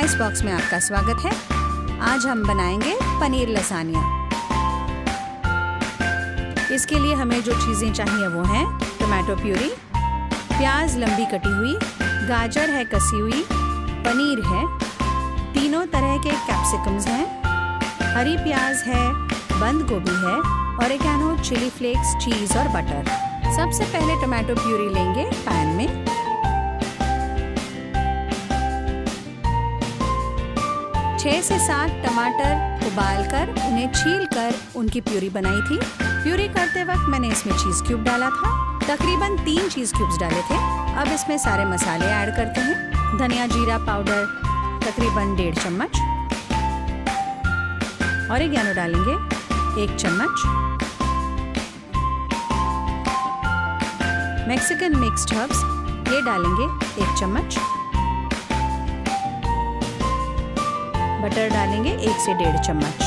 Spice box में आपका स्वागत है। आज हम बनाएंगे पनीर लसानिया। इसके लिए हमें जो चीज़ें चाहिए वो हैं टमाटो प्यूरी, प्याज लंबी कटी हुई, गाजर है कसी हुई, पनीर है, तीनों तरह के कैप्सिकम्स हैं, हरी प्याज है, बंद गोभी है, ऑरिगेनो, चिली फ्लेक्स, चीज़ और बटर। सबसे पहले टमाटो प्यूरी लेंगे पैन में। छः से सात टमाटर उबालकर उन्हें छीलकर उनकी प्यूरी बनाई थी। प्यूरी करते वक्त मैंने इसमें चीज़ क्यूब डाला था, तकरीबन 3 चीज़ क्यूब्स डाले थे। अब इसमें सारे मसाले ऐड करते हैं। धनिया जीरा पाउडर तकरीबन 1.5 चम्मच, ऑरिगेनो डालेंगे 1 चम्मच, मैक्सिकन मिक्स्ड हर्ब्स ये डालेंगे 1 चम्मच, बटर डालेंगे 1 से 1.5 चम्मच।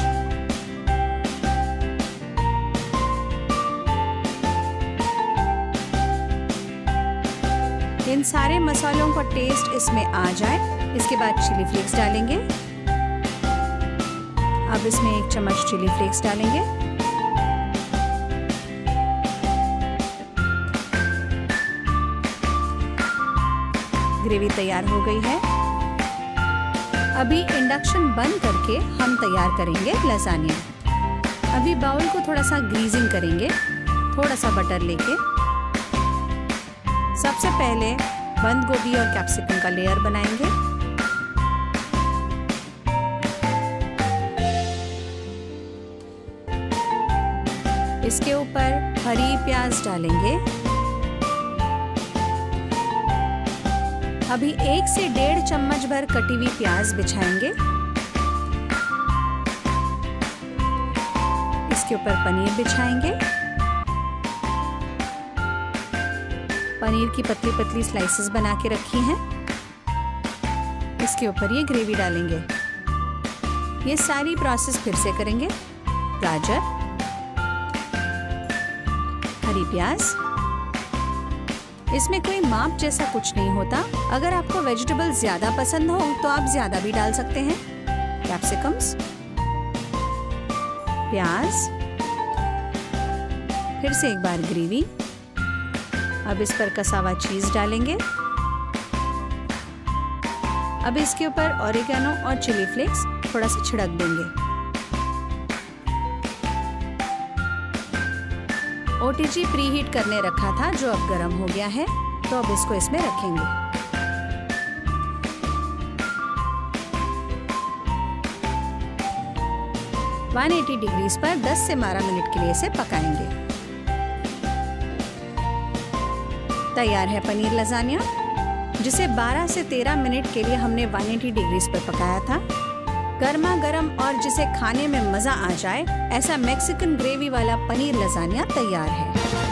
इन सारे मसालों का टेस्ट इसमें आ जाए इसके बाद चिली फ्लेक्स डालेंगे। अब इसमें 1 चम्मच चिली फ्लेक्स डालेंगे। ग्रेवी तैयार हो गई है। अभी इंडक्शन बंद करके हम तैयार करेंगे लसानिया। अभी बाउल को थोड़ा सा ग्रीजिंग करेंगे, थोड़ा सा बटर लेके। सबसे पहले बंद गोभी और कैप्सिकम का लेयर बनाएंगे। इसके ऊपर हरी प्याज डालेंगे। अभी 1 से 1.5 चम्मच भर कटी हुई प्याज बिछाएंगे। इसके ऊपर पनीर बिछाएंगे। पनीर की पतली पतली स्लाइसेस बना के रखी हैं। इसके ऊपर ये ग्रेवी डालेंगे। ये सारी प्रोसेस फिर से करेंगे। गाजर, हरी प्याज, इसमें कोई माप जैसा कुछ नहीं होता। अगर आपको वेजिटेबल ज़्यादा पसंद हो तो आप ज़्यादा भी डाल सकते हैं। कैप्सिकम्स, प्याज, फिर से एक बार ग्रेवी। अब इस पर कसावा चीज़ डालेंगे। अब इसके ऊपर ऑरिगेनो और चिली फ्लेक्स थोड़ा सा छिड़क देंगे। ओटीजी प्रीहीट करने रखा था जो अब गर्म हो गया है, तो अब इसको इसमें रखेंगे। 180 डिग्रीज पर 10 से 12 मिनट के लिए इसे पकाएंगे। तैयार है पनीर लसानिया, जिसे 12 से 13 मिनट के लिए हमने 180 डिग्रीज पर पकाया था। गर्मा गर्म और जिसे खाने में मज़ा आ जाए ऐसा मैक्सिकन ग्रेवी वाला पनीर लसानिया तैयार है।